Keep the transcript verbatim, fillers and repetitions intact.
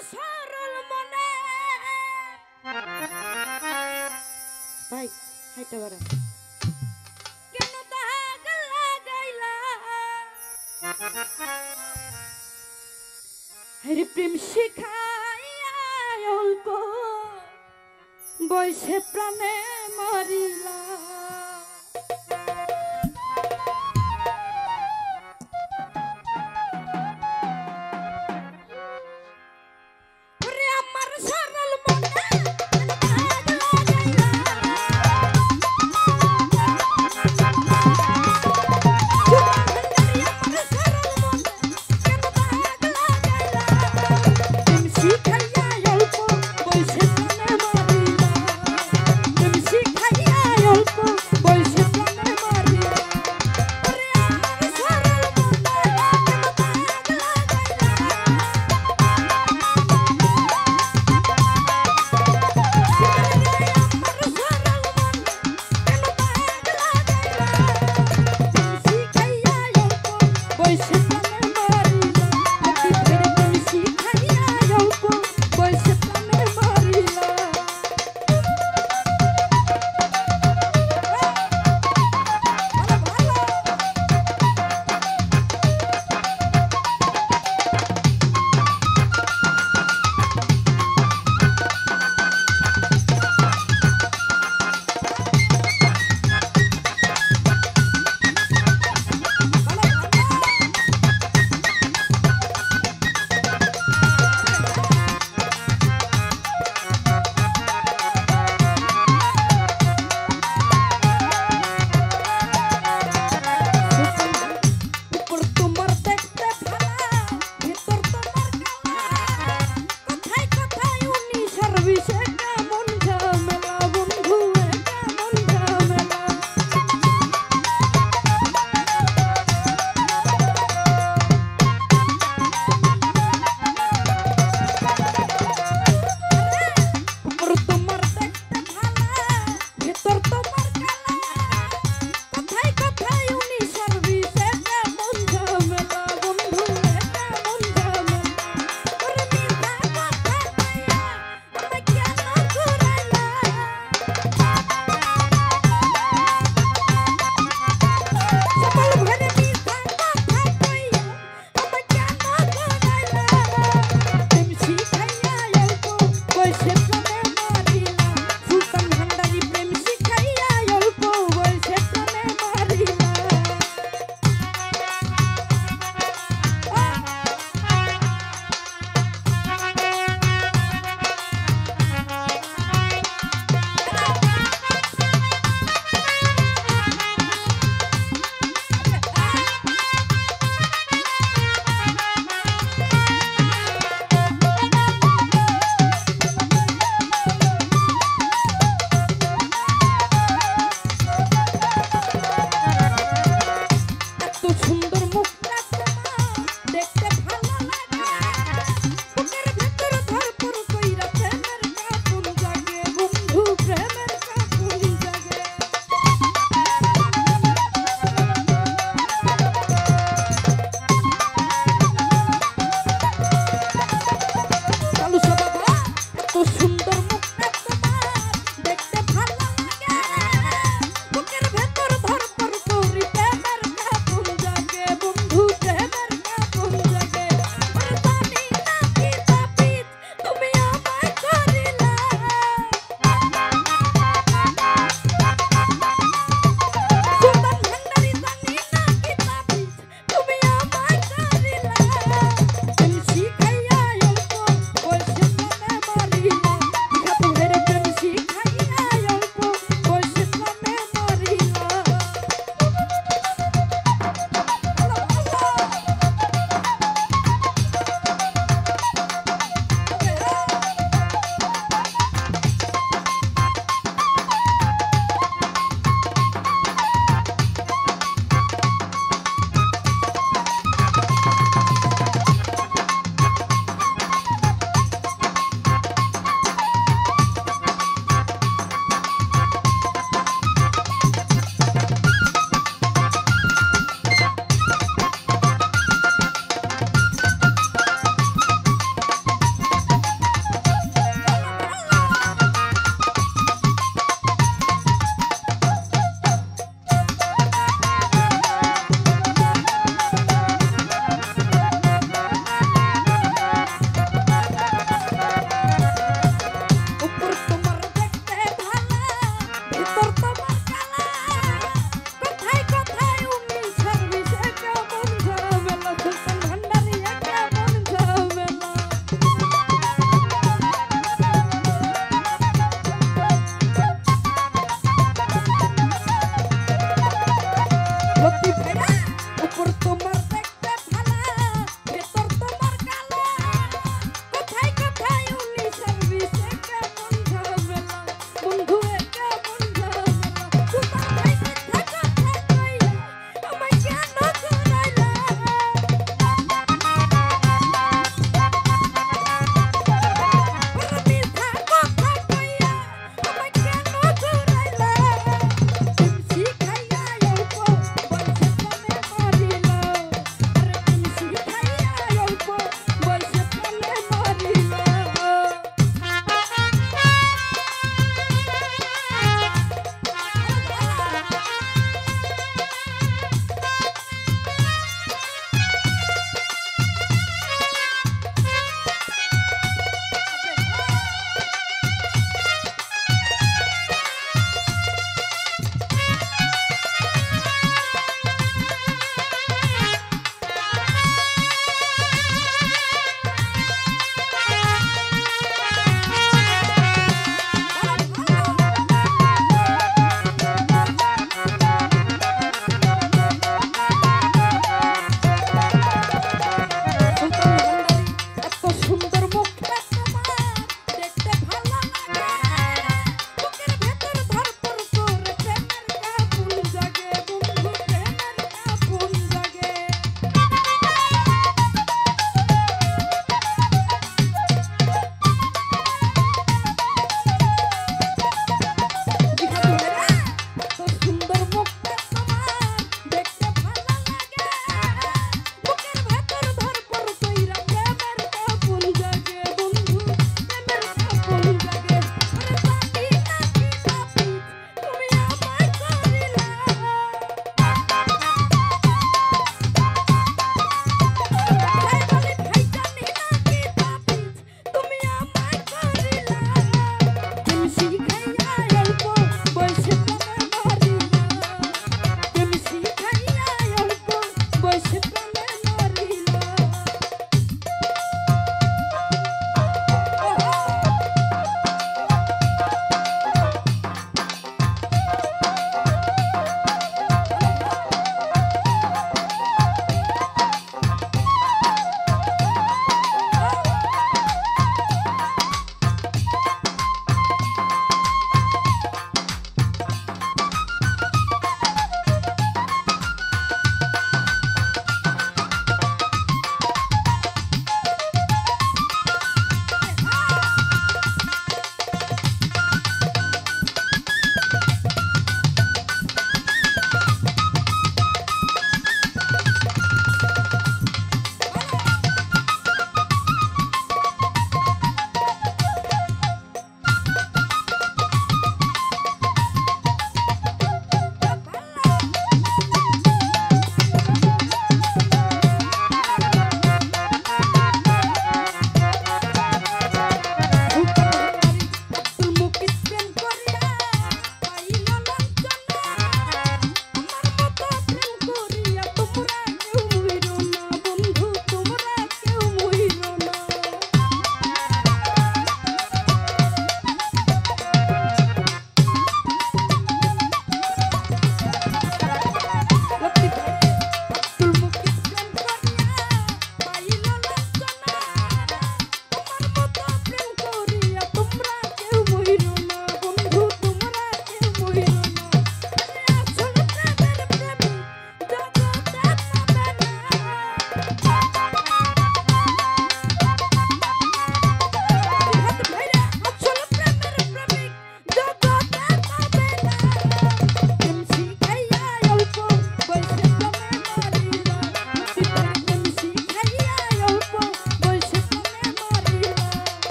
Syarul Munir. Baik, hai tawaran. Kena tak gelagailah. Hari primshikaya olko, boy seprane marila. See?